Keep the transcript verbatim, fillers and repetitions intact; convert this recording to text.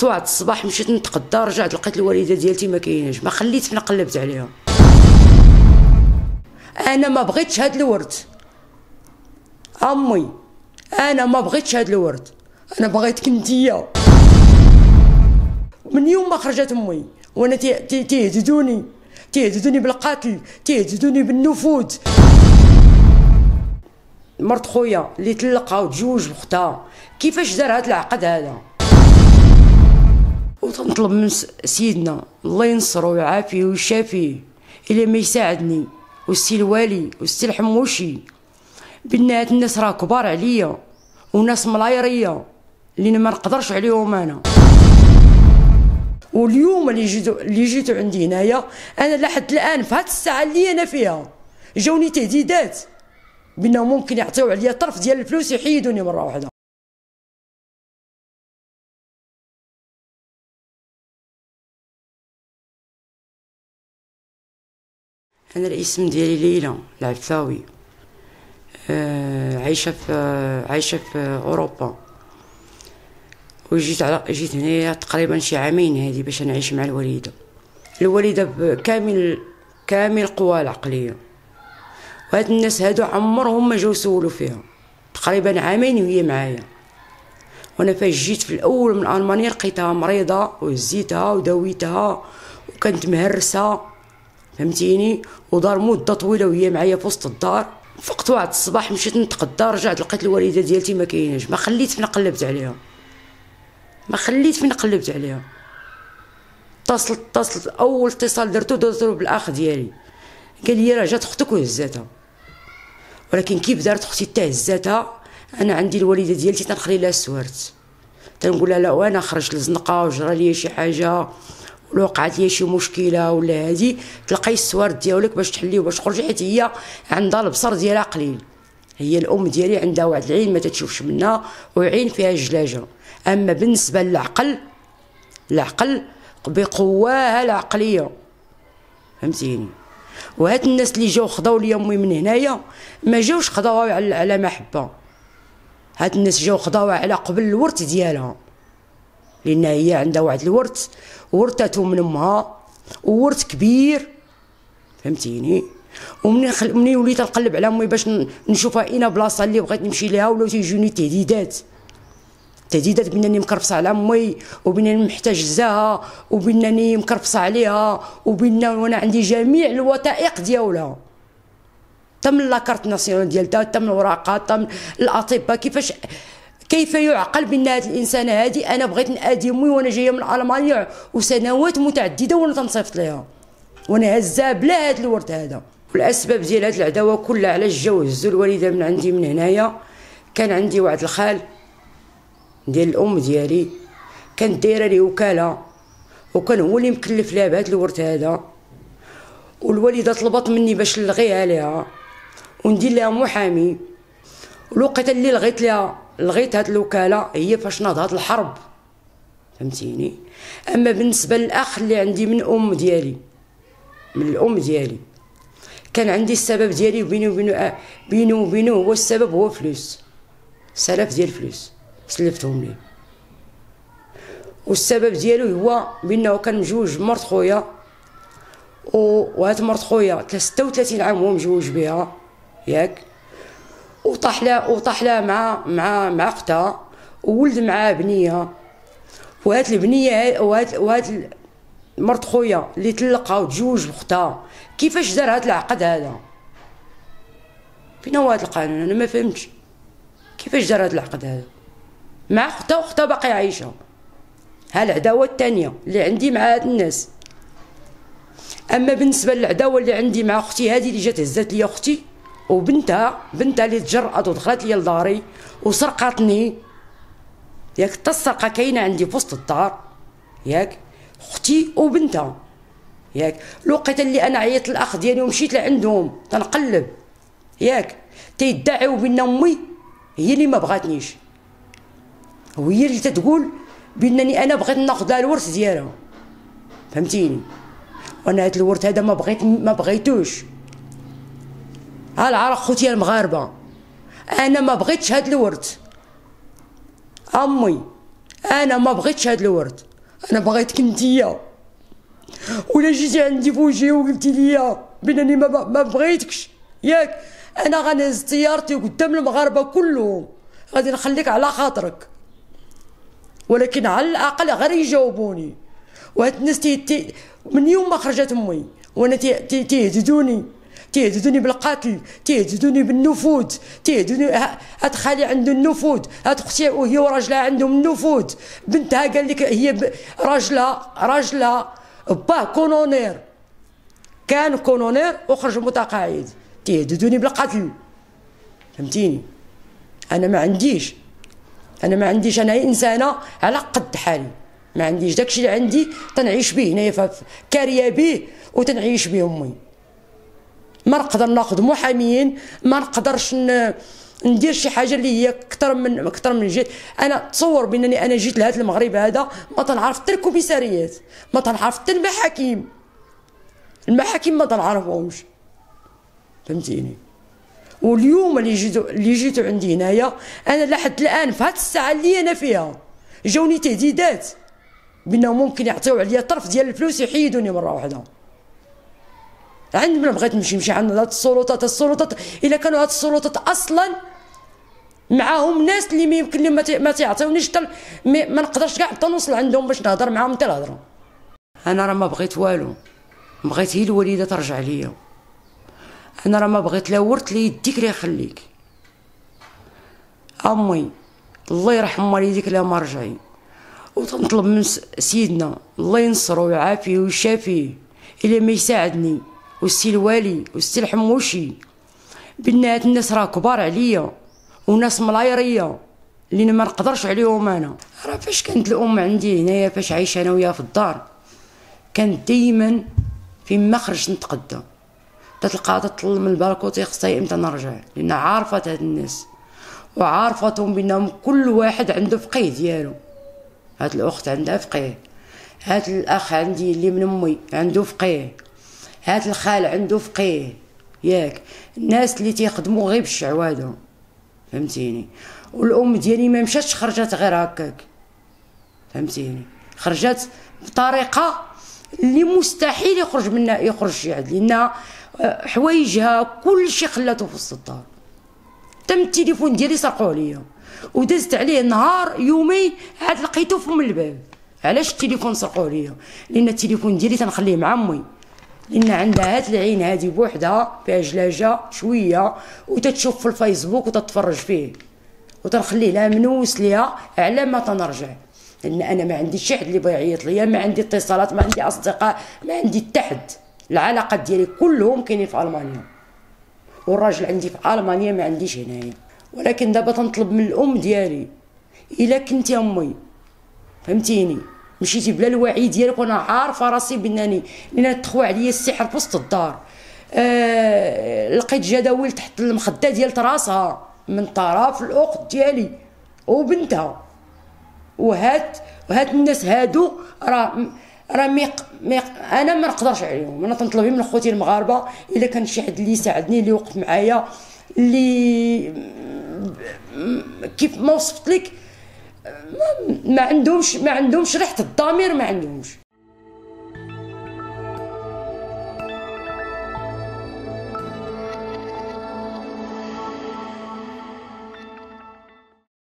فيقت واحد الصباح مشيت نتقدى، رجعت لقيت الوالده ديالتي ما كايناش، ما خليت ما قلبت عليها. انا ما بغيتش هاد الورد امي، انا ما بغيتش هاد الورد، انا بغيتك انتيا. من يوم ما خرجت امي وانا تيهددوني تيهددوني بالقتل، تيهددوني بالنفوذ. مرت خويا اللي طلقها وتزوج بختها كيفاش دار هاد العقد هذا؟ وتنطلب من سيدنا الله ينصره ويعافيه ويشافيه الا ما يساعدني والسي الوالي والسي الحموشي، بان هاد الناس راه كبار عليا وناس ملايريه اللي ما نقدرش عليهم انا. واليوم اللي جيتو اللي جيتو عندي هنايا، انا لحد الان في هاد الساعه اللي انا فيها جاوني تهديدات بانه ممكن يعطيو عليا طرف ديال الفلوس يحيدوني مره واحده. انا الاسم ديالي ليلى العفاوي، آه عايشه في عايشه في اوروبا، وجيت على جيت هنايا تقريبا شي عامين هادي باش نعيش مع الوالده. الوالده بكامل كامل قواها العقليه، وهاد الناس هادو عمرهم ما جاو سولوا فيها. تقريبا عامين وهي معايا، وانا فاش جيت في الاول من المانيا لقيتها مريضه وهزيتها وداويتها وكانت مهرسه فهمتيني، ودار مده طويله وهي معايا في وسط الدار. فقت واحد الصباح مشيت نتقدى، رجعت لقيت الوالده ديالتي ما كايناش، ما خليت فين قلبت عليها، ما خليت فين قلبت عليها. اتصلت اتصلت اول اتصال درتو درتو بالاخ ديالي، قال لي راه جات اختك وهزاتها. ولكن كيف دارت اختي حتى هزاتها؟ انا عندي الوالده ديالتي تنخلي لها السوارت، تنقول لها لا وانا خرجت لزنقه وجرى لي شي حاجه ولا وقعت لي شي مشكله ولا هادي، تلقاي السوارت ديالك باش تحليه باش تخرجي، حيت هي عندها البصر ديالها قليل. هي الام ديالي عندها واحد العين ما تتشوفش منها وعين فيها الجلاجه، اما بالنسبه للعقل العقل بقواها العقليه فهمتيني. وهاد الناس اللي جاو خداو لي امي من هنايا ما جاوش خداوها على على محبه، هاد الناس جاو خداوها على قبل الورث ديالها، لان هي عندها واحد الورث ورثته من امها وورث كبير فهمتيني. ومنين خل... منين وليت نقلب على امي باش نشوفها اين بلاصه اللي بغيت نمشي ليها، ولاو تيجوني تهديدات تهديدات بانني مكرفصه على امي وبانني محتجزاها وبانني مكرفصه عليها وبان وانا عندي جميع الوثائق ديالها، تم لاكارت ناسيونال ديالتها، تم الوراقات، تم الاطباء. كيفاش كيف يعقل بان هاد الانسانه هادي انا بغيت نادي امي وانا جايه من المانيا وسنوات متعدده وانا تنصيفط ليها وانا هزاها بلا هاد الورد هذا. والاسباب ديال هاد العداوه كلها علاش جاو هزوا الوالده من عندي من هنايا. كان عندي واحد الخال ديال الام ديالي كانت دايره ليه وكاله، وكان هو اللي مكلف لها بهاد الورث هذا، والوالده طلبت مني باش نلغيها ليها وندير لها محامي. والوقت اللي لغيت لها لغيت هاد الوكاله هي فاش ناضت الحرب فهمتيني. اما بالنسبه للاخ اللي عندي من ام ديالي من الام ديالي، كان عندي السبب ديالي بيني وبينه بينه وبينه هو السبب هو فلوس، سلف ديال فلوس سلفتهم ليه. والسبب ديالو هو بانه كان مجوج مرت خويا، وهاد مرت خويا ستة وثلاثين عام هو مجوج بها ياك، وطاح لها وطاح لها مع مع مع اختها وولد معاها بنيه. وهاد البنيه وهاد وهاد مرت خويا اللي طلقها وتزوج بختها كيفاش دار هاد العقد هذا؟ فين هو هاد القانون؟ انا ما فهمتش كيفاش دار هاد العقد هذا مع اختها واختها باقي عايشه. ها العداوه الثانيه اللي عندي مع هاد الناس. اما بالنسبه للعداوه اللي عندي مع اختي هذه اللي جات هزات لي اختي وبنتها بنتها اللي تجرأت ودخلت لي لداري وسرقتني ياك، حتى السرقه كاينه عندي في وسط الدار ياك، اختي وبنتها ياك. الوقت اللي انا عيطت للاخ ديالي ومشيت لعندهم تنقلب ياك، تيدعيو بان امي هي اللي ما بغاتنيش وهي اللي تتقول بانني انا بغيت ناخذ لها الورث ديالها فهمتيني. وانا هاد الورث هذا ما بغيت ما بغيتوش. ها العرق خوتي المغاربه، انا ما بغيتش هاد الورث امي، انا ما بغيتش هاد الورث. انا بغيتك انتيا، ولا جيتي عندي فوجي وقلتي ليا بانني ما ما بغيتكش ياك، انا غنهز طيارتي قدام المغاربه كلهم، غادي نخليك على خاطرك، ولكن على الاقل غير يجاوبوني. وهاد الناس تي من يوم ما خرجت امي وانا تيهددوني، تيهددوني بالقتل، تيهددوني بالنفوذ، تيهددوني. هاد خالي عنده النفوذ، هاد اختي وهي وراجلها عندهم النفوذ، بنتها قال لك هي ب... راجلها راجلها باه كونونير، كان كونونير وخرج متقاعد، تيهددوني بالقتل. فهمتيني؟ انا ما عنديش، انا ما عنديش، انا انسانه على قد حالي، ما عنديش داكشي اللي عندي تنعيش به هنايا، كاريه به وتنعيش به امي. ما نقدر ناخذ محاميين، ما نقدرش ندير شي حاجه اللي هي اكثر من اكثر من جهه. انا تصور بانني انا جيت لهذا المغرب هذا ما تنعرف حتى الكوميساريات، ما تنعرف حتى المحاكم، المحاكم ما تنعرفهمش. فهمتيني؟ واليوم اللي جيتو اللي جيتو عندي هنايا، انا لحد الان في هذه الساعه اللي انا فيها جاوني تهديدات بانهم ممكن يعطيو عليا طرف ديال الفلوس يحيدوني مره واحده. عندما بغيت نمشي نمشي عند هاد السلطات، السلطات الا كانوا هاد السلطات اصلا معاهم ناس اللي ما يمكن اللي ما تيعطيونيش حتى ما نقدرش كاع حتى نوصل عندهم باش نهضر معاهم حتى الهضره. انا راه ما بغيت والو، بغيت هي الوالده ترجع ليا. انا راه ما بغيت لا ورث لا يديك لا يخليك امي، الله يرحم والديك لا مرجعي. وتنطلب من سيدنا الله ينصرو ويعافيه ويشافيه الى ما يساعدني، والسي الوالي والسي الحموشي، بان هاد الناس راه كبار عليا وناس ملايريه اللي انا ما نقدرش عليهم. انا راه فاش كانت الام عندي هنايا، فاش عايش انا وياها في الدار، كانت ديما فين ما خرجت نتقدى تتلقاها تطل من البالكوطي خصها امتى نرجع، لان عارفه هاد الناس وعارفتهم بانهم كل واحد عنده فقيه ديالو. هاد الاخت عندها فقيه، هاد الاخ عندي اللي من امي عنده فقيه، هاد الخال عنده فقيه ياك، الناس اللي تيخدموا غير بالشعواده. فهمتيني؟ والام ديالي ما مشاتش خرجت غير هكاك، فهمتيني؟ خرجت بطريقه اللي مستحيل يخرج منها يخرج شي عاد، لانها حوايجها كلشي خلاتو في وسط الدار. تم التليفون ديالي سرقوه ليا ودازت عليه نهار يومي عاد لقيتو فم الباب. علاش التليفون سرقوه ليا؟ لان التليفون ديالي تنخليه مع امي، لان عندها هاد العين هادي بوحدها فيها جلاجه شويه وتتشوف في الفيسبوك وتتفرج فيه، وتنخليه لها منوس ليها على ما تنرجع. لان انا ما عندي شي حد اللي بغا يعيط ليا، ما عندي اتصالات، ما عندي اصدقاء، ما عندي حتى حد. العلاقات ديالي كلهم كاينين في المانيا، والراجل عندي في المانيا ما عنديش هنايا. ولكن دابا تنطلب من الام ديالي، الا كنتي امي فهمتيني مشيتي بلا الوعي ديالك، وانا عارفه راسي بانني لان تخوى عليا السحر في وسط الدار. آه لقيت جداول تحت المخده ديال راسها من طرف الاخت ديالي وبنتها. وهاد وهاد الناس هادو راه راه ميق... ميق... انا ما نقدرش عليهم. انا تنطلب من خوتي المغاربه الا كان شي حد اللي يساعدني، اللي وقف معايا، اللي كيف ما وصفت لك ما عندهمش ما عندهمش ريحه الضمير، ما عندهمش.